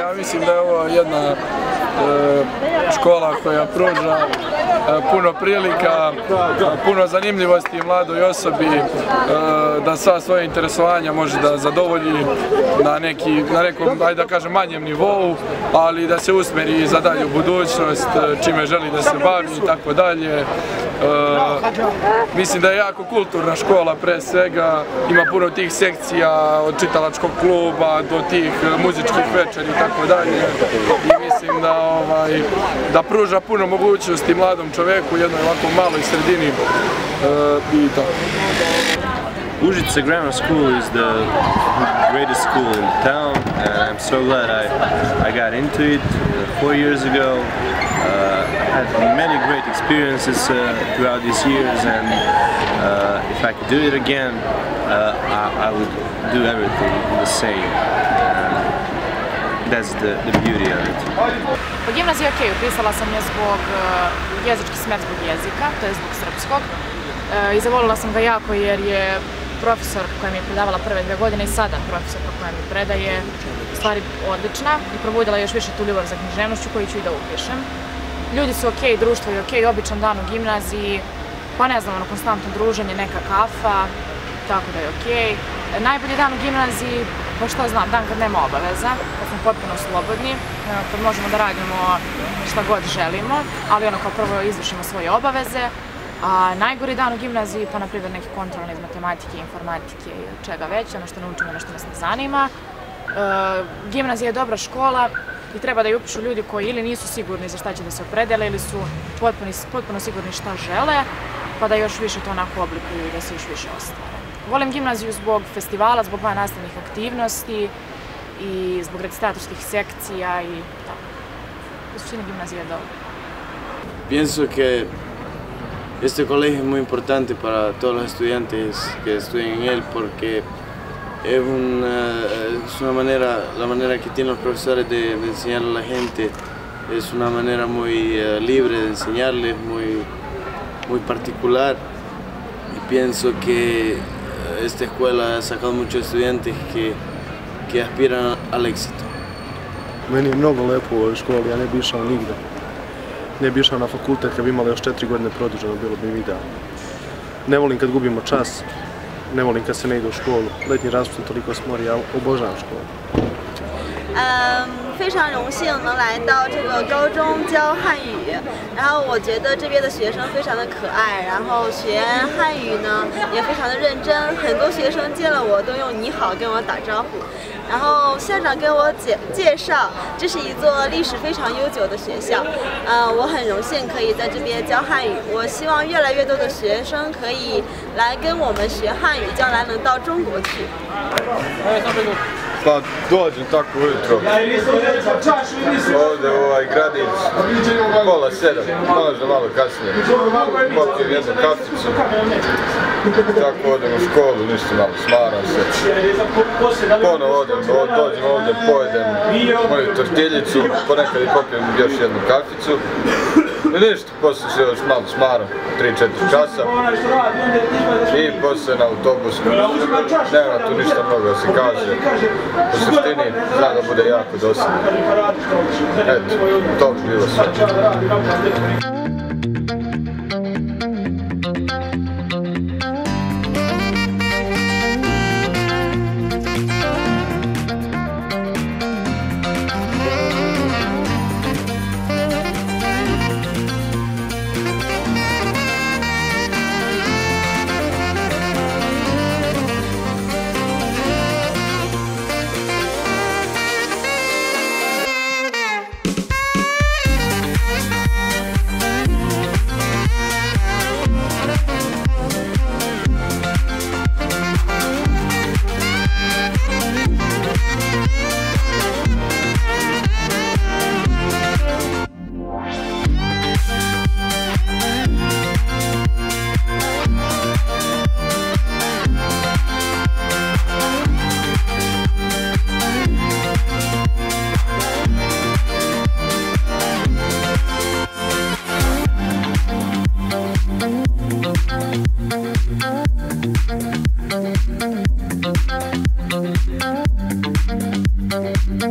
Ja mislim da je ovo jedna škola koja pruža puno prilika, puno zanimljivosti mladoj osobi da sva svoje interesovanja može da zadovolji na nekom, ajde da kažem, manjem nivou, ali da se usmeri za dalju budućnost, čime želi da se bavi i tako dalje. Mislim da je jako kulturna škola pre svega, ima puno tih sekcija od čitalačkog kluba do tih muzičkih večeri i tako dalje i mislim da pruža puno mogućnosti mladom čoveku u jednoj ovako maloj sredini i tako. Užice Grammar School is the greatest school in town, and I'm so glad I got into it 4 years ago. I had many great experiences throughout these years, and if I could do it again, I would do everything the same. That's the beauty of it. Po gimnaziji, ok, upisala sam je zbog jezički smer zbog jezika, to je zbog srpskog. I zavolila sam ga jako jer je profesor koja mi je predavala prve 2 godine i sada profesor koja mi predaje stvari odlična i probudila još više tu ljubav za književnošću koju ću i da upišem. Ljudi su okej, društvo je okej, običan dan u gimnaziji, pa ne znam, ono konstantno druženje, neka kafa, tako da je okej. Najbolji dan u gimnaziji, pa što znam, dan kad nema obaveza, kad smo potpuno slobodni, kad možemo da radimo šta god želimo, ali ono kao prvo izvršimo svoje obaveze. A najgori dan u gimnaziji, pa naprimjer neki kontrolni iz matematike, informatike i čega već, ono što naučimo, ono što nas ne zanima. Gimnazija je dobra škola i treba da ju upišu ljudi koji ili nisu sigurni za šta će da se opredele ili su potpuno sigurni šta žele, pa da još više to onako oblikuju i da se još više ostvare. Volim gimnaziju zbog festivala, zbog vannastavnih aktivnosti i zbog recitatorskih sekcija i tako. U suštini gimnazija je dobra. Pienso que este colegio es muy importante para todos los estudiantes que estudian en él porque es una manera, la manera que tienen los profesores de enseñar a la gente es una manera muy libre de enseñarles, muy particular. Y pienso que esta escuela ha sacado muchos estudiantes que aspiran al éxito. Meni je mnogo lepo u ovoj školi, ja ne bi išao nigde. Ne bi išao na fakultet, kad bi imali još 4 godine produženo, bilo bi mi idealno. Ne volim kad gubimo čas, ne volim kad se ne ide u školu. Letnji raspust toliko smori, ja obožavam školu. 非常荣幸能来到这个高中教汉语，然后我觉得这边的学生非常的可爱，然后学汉语呢也非常的认真，很多学生见了我都用你好跟我打招呼。然后校长跟我介绍，这是一座历史非常悠久的学校，我很荣幸可以在这边教汉语。我希望越来越多的学生可以来跟我们学汉语，将来能到中国去。 Pa dođem tako ujutro, ovdje gradić, pola sedam, možda malo kasnije, popijem jednu kaficu, tako odem u školu, ništa malo, smaram se, ponovo odem, dođem ovdje, pojedem moju tortiljicu, ponekad i popijem još jednu kaficu, ništa, poslije se još malo smaram, 3-4 časa i poslije na autobusu, nema tu ništa mnogo da se kaže, u suštini zna da bude jako dosadno, eto, to bi bilo sve.